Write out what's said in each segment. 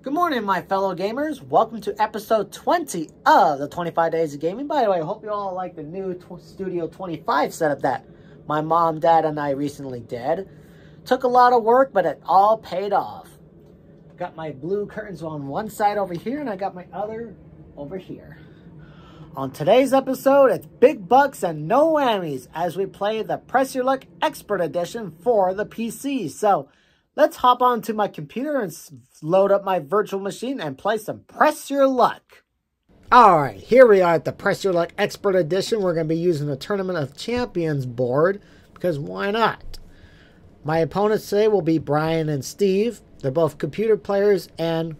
Good morning, my fellow gamers. Welcome to episode 20 of the 25 Days of Gaming. By the way, I hope you all like the new Studio 25 setup that my mom, dad, and I recently did. Took a lot of work, but it all paid off. Got my blue curtains on one side over here, and I got my other over here. On today's episode, it's Big Bucks and No Whammies as we play the Press Your Luck Expert Edition for the PC. So, let's hop onto my computer and load up my virtual machine and play some Press Your Luck. Alright, here we are at the Press Your Luck Expert Edition. We're going to be using the Tournament of Champions board, because why not? My opponents today will be Brian and Steve. They're both computer players, and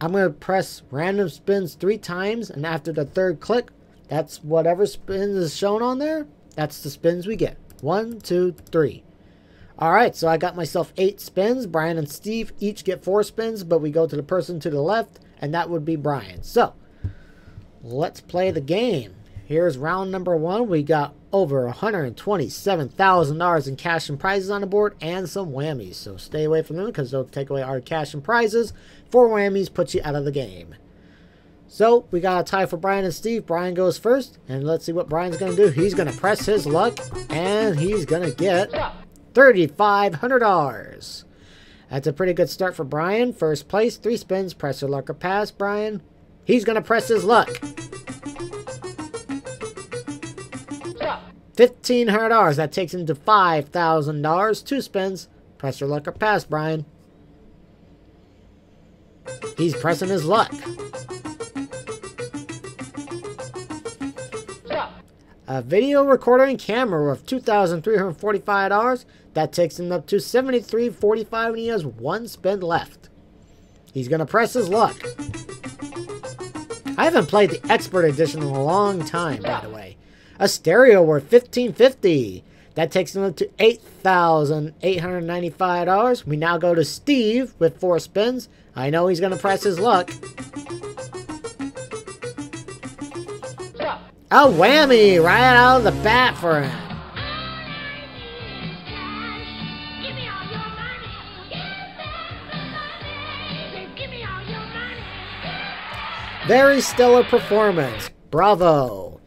I'm going to press random spins 3 times, and after the 3rd click, that's whatever spin is shown on there, that's the spins we get. 1, 2, 3. Alright, so I got myself 8 spins. Brian and Steve each get 4 spins, but we go to the person to the left, and that would be Brian. So, let's play the game. Here's round number 1. We got over $127,000 in cash and prizes on the board and some whammies. So stay away from them because they'll take away our cash and prizes. 4 whammies puts you out of the game. So, we got a tie for Brian and Steve. Brian goes first, and let's see what Brian's going to do. He's going to press his luck, and he's going to get $3,500. That's a pretty good start for Brian. First place, 3 spins. Press your luck or pass, Brian. He's going to press his luck. $1,500. That takes him to $5,000. 2 spins. Press your luck or pass, Brian. He's pressing his luck. A video recorder and camera of $2,345. That takes him up to $7,345, and he has 1 spin left. He's going to press his luck. I haven't played the Expert Edition in a long time, by the way. A stereo worth $1,550. That takes him up to $8,895. We now go to Steve with 4 spins. I know he's going to press his luck. A whammy right out of the bat for him. Very stellar performance. Bravo.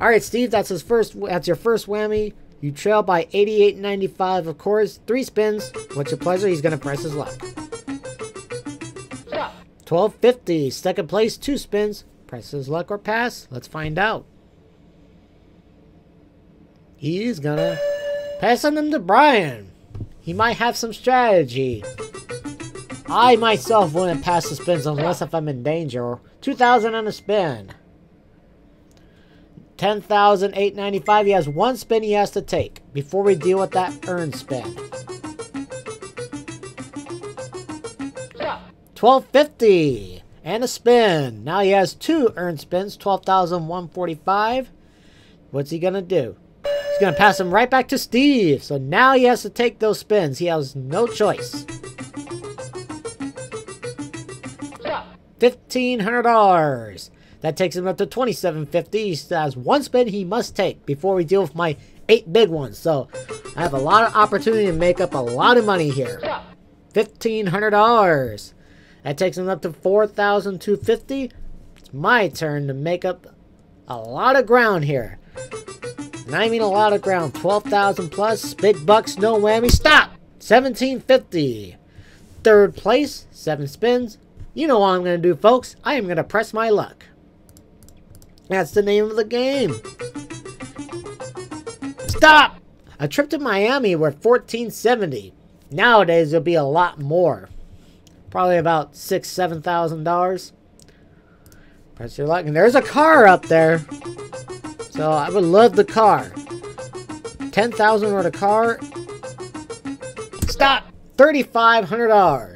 All right, Steve, that's your first whammy. You trail by $88.95, of course. 3 spins. What's your pleasure? He's going to press his luck. $1,250. Second place, 2 spins. Press his luck or pass. Let's find out. He's going to pass on him to Brian. He might have some strategy. I myself wouldn't pass the spins unless if I'm in danger. 2,000 on a spin. 10,895. He has 1 spin he has to take before we deal with that earned spin. 1,250 and a spin. Now he has 2 earned spins. 12,145. What's he gonna do? He's gonna pass him right back to Steve. So now he has to take those spins. He has no choice. $1,500. That takes him up to $2,750. He still has 1 spin he must take before we deal with my 8 big ones. So I have a lot of opportunity to make up a lot of money here. $1,500. That takes him up to $4,250. It's my turn to make up a lot of ground here. And I mean a lot of ground. 12,000 plus. Big bucks, no whammy. Stop. $1,750. Third place. 7 spins. You know what I'm going to do, folks. I am going to press my luck. That's the name of the game. Stop! A trip to Miami worth $1,470. Nowadays, it'll be a lot more. Probably about $6,000, $7,000. Press your luck. And there's a car up there. So I would love the car. $10,000 worth of car. Stop! $3,500.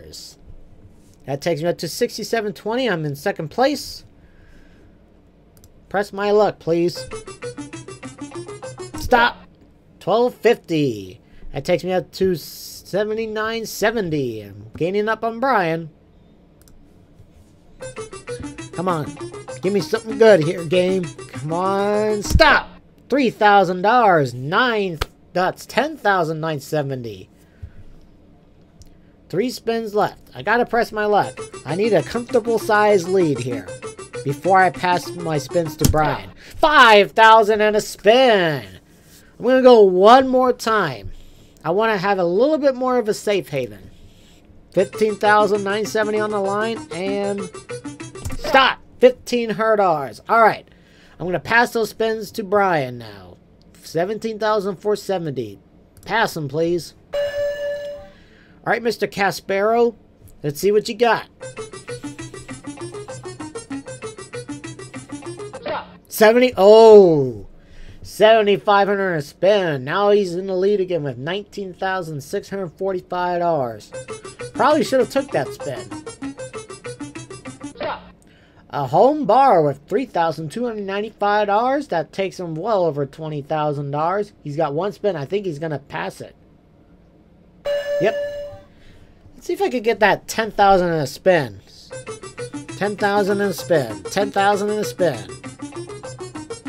That takes me up to $6,720. I'm in second place. Press my luck, please. Stop. $1,250. That takes me up to $79.70. I'm gaining up on Brian. Come on. Give me something good here, game. Come on. Stop. $3,000. That's $10,970. Three spins left. I gotta press my luck. I need a comfortable size lead here before I pass my spins to Brian. 5,000 and a spin. I'm gonna go one more time. I want to have a little bit more of a safe haven. 15,970 on the line and stop. 1,500. All right, I'm gonna pass those spins to Brian now. 17,470. Pass them, please. All right, Mr. Caspero, let's see what you got. 70, oh, 7,500 a spin. Now he's in the lead again with $19,645. Probably should have took that spin. A home bar with $3,295. That takes him well over $20,000. He's got one spin. I think he's going to pass it. Yep. See if I could get that 10,000 in a spin. 10,000 in a spin. 10,000 in a spin.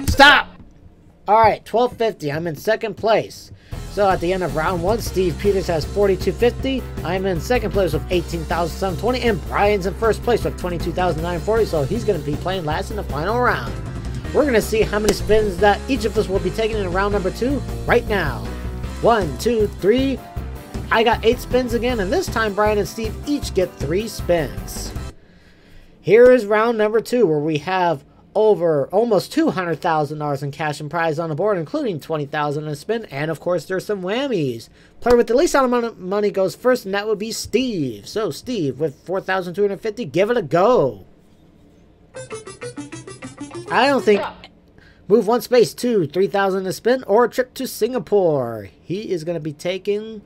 Stop! Alright, 1250. I'm in second place. So at the end of round one, Steve Peters has 4250. I'm in second place with 18,720. And Brian's in first place with 22,940. So he's going to be playing last in the final round. We're going to see how many spins that each of us will be taking in round number two right now. 1, 2, 3. I got 8 spins again, and this time Brian and Steve each get 3 spins. Here is round number 2, where we have over almost $200,000 in cash and prize on the board, including $20,000 in a spin, and of course there's some whammies. Player with the least amount of money goes first, and that would be Steve. So Steve, with $4,250, give it a go. I don't think... Move one space to $3,000 in a spin, or a trip to Singapore. He is going to be taking...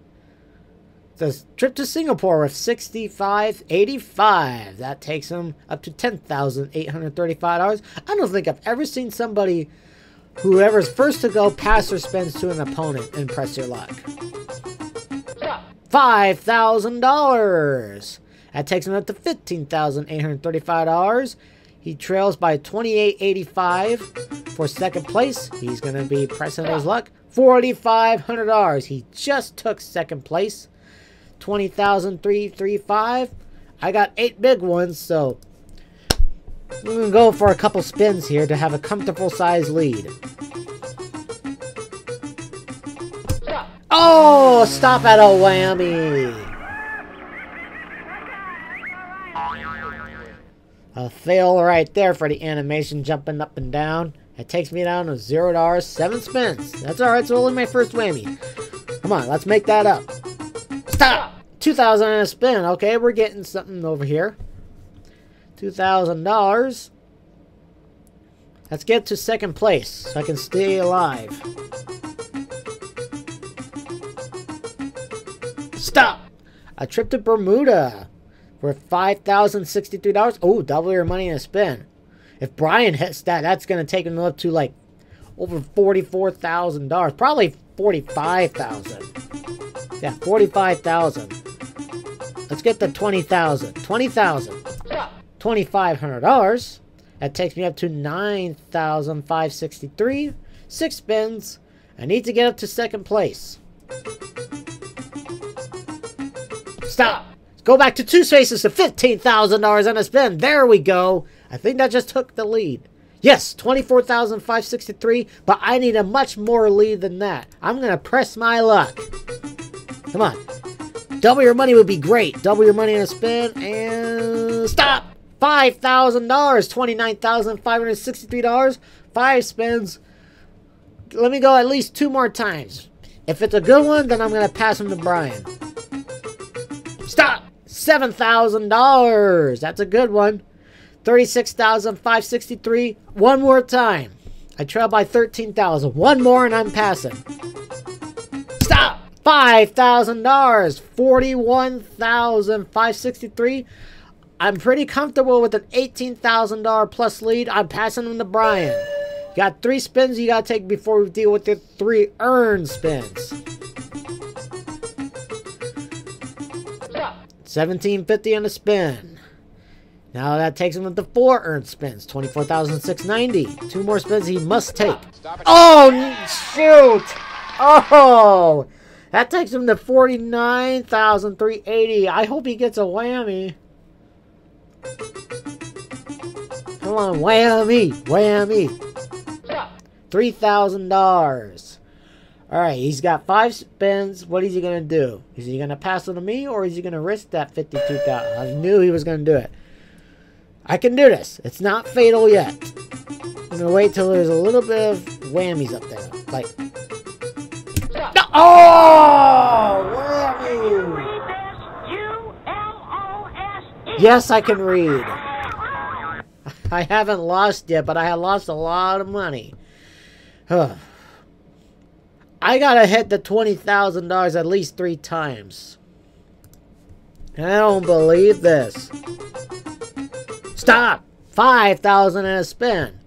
the trip to Singapore with 65.85. That takes him up to $10,835. I don't think I've ever seen somebody, whoever's first to go, pass or spins to an opponent and press your luck. $5,000. That takes him up to $15,835. He trails by 28.85 for second place. He's going to be pressing his luck. $4,500. He just took second place. 20,335. I got 8 big ones, so I'm going to go for a couple spins here to have a comfortable size lead. Oh, stop at a whammy. A fail right there for the animation jumping up and down. It takes me down to $0, 7 spins. That's alright, so only my first whammy. Come on, let's make that up. Stop! 2,000 and a spin. Okay, we're getting something over here. $2,000. Let's get to second place so I can stay alive. Stop! A trip to Bermuda for $5,063. Oh, double your money in a spin. If Brian hits that, that's going to take him up to like over $44,000. Probably $45,000. Yeah, $45,000. Let's get the $20,000. $2,500. That takes me up to $9,563. 6 spins. I need to get up to second place. Stop. Let's go back to 2 spaces to $15,000 on a spin. There we go. I think that just took the lead. Yes, $24,563. But I need a much more lead than that. I'm going to press my luck. Come on. Double your money would be great. Double your money in a spin and stop. $5,000, $29,563, 5 spins. Let me go at least 2 more times. If it's a good one, then I'm going to pass them to Brian. Stop. $7,000. That's a good one. $36,563. One more time. I trail by $13,000. One more and I'm passing. $5,000, $41,563. I'm pretty comfortable with an $18,000 plus lead. I'm passing them to Brian. You got 3 spins you gotta take before we deal with the 3 earned spins. $1,750 on a spin. Now that takes him with the 4 earned spins. $24,690. 2 more spins he must take. Oh shoot! Oh. That takes him to 49,380. I hope he gets a whammy. Come on, whammy, whammy. $3,000. All right, he's got 5 spins. What is he going to do? Is he going to pass it to me, or is he going to risk that $52,000? I knew he was going to do it. I can do this. It's not fatal yet. I'm going to wait till there's a little bit of whammies up there. Like, no. Oh, whammy. Yes, I can read. I haven't lost yet, but I have lost a lot of money. Huh. I gotta hit the $20,000 at least 3 times. I don't believe this. Stop! 5,000 and a spin.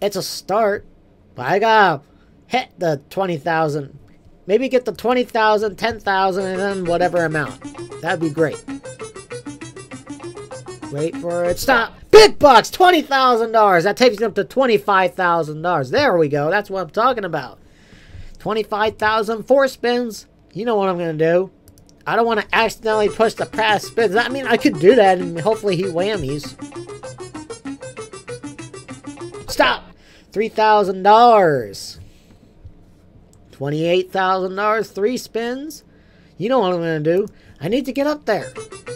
It's a start, but I gotta hit the 20,000. Maybe get the 20,000, 10,000, and then whatever amount. That'd be great. Wait for it. Stop! Big Bucks, $20,000. That takes it up to $25,000. There we go. That's what I'm talking about. 25,000, 4 spins. You know what I'm going to do. I don't want to accidentally push the past spins. I mean, I could do that and hopefully he whammies. Stop! $3,000. $28,000, 3 spins. You know what I'm going to do. I need to get up there.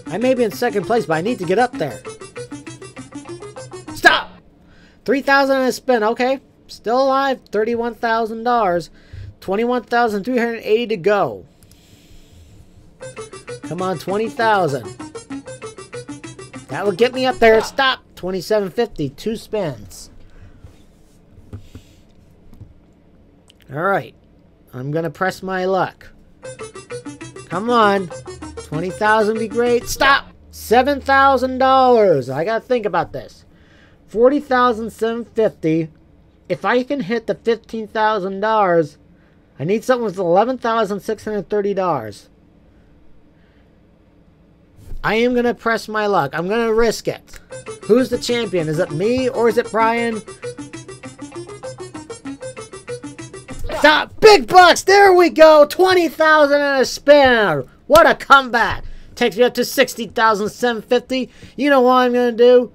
I may be in second place, but I need to get up there. Stop! 3,000 and a spin. Okay. Still alive. $31,000. 21,380 to go. Come on, 20,000. That will get me up there. Stop. 2750. 2 spins. All right. I'm going to press my luck. Come on. 20,000 be great. Stop. $7,000. I got to think about this. 40,750. If I can hit the $15,000, I need something with $11,630. I am going to press my luck. I'm going to risk it. Who's the champion? Is it me or is it Brian? Stop! Big Bucks! There we go! 20,000 and a spin! What a comeback! Takes me up to 60,750. You know what I'm going to do?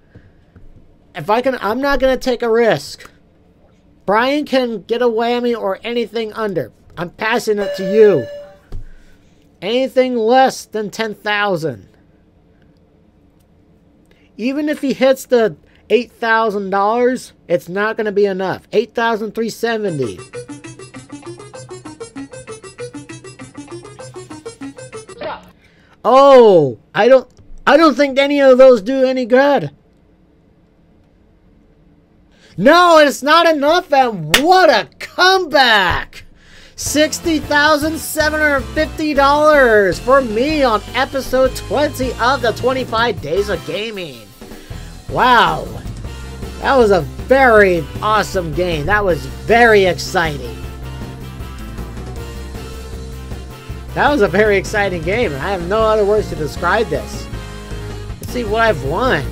If I can, I'm not going to take a risk. Brian can get a whammy or anything under. I'm passing it to you. Anything less than 10,000. Even if he hits the $8,000, it's not going to be enough. 8,370. Oh, I don't think any of those do any good. No, it's not enough, and what a comeback! $60,750 for me on episode 20 of the 25 Days of Gaming. Wow, that was a very awesome game. That was very exciting. That was a very exciting game, and I have no other words to describe this. Let's see what I've won.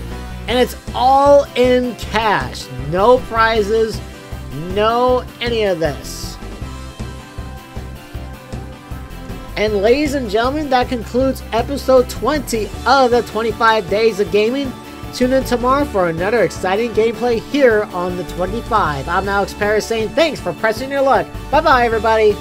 And it's all in cash. No prizes. No any of this. And ladies and gentlemen, that concludes episode 20 of the 25 Days of Gaming. Tune in tomorrow for another exciting gameplay here on the 25. I'm Alex Paras saying thanks for pressing your luck. Bye-bye, everybody.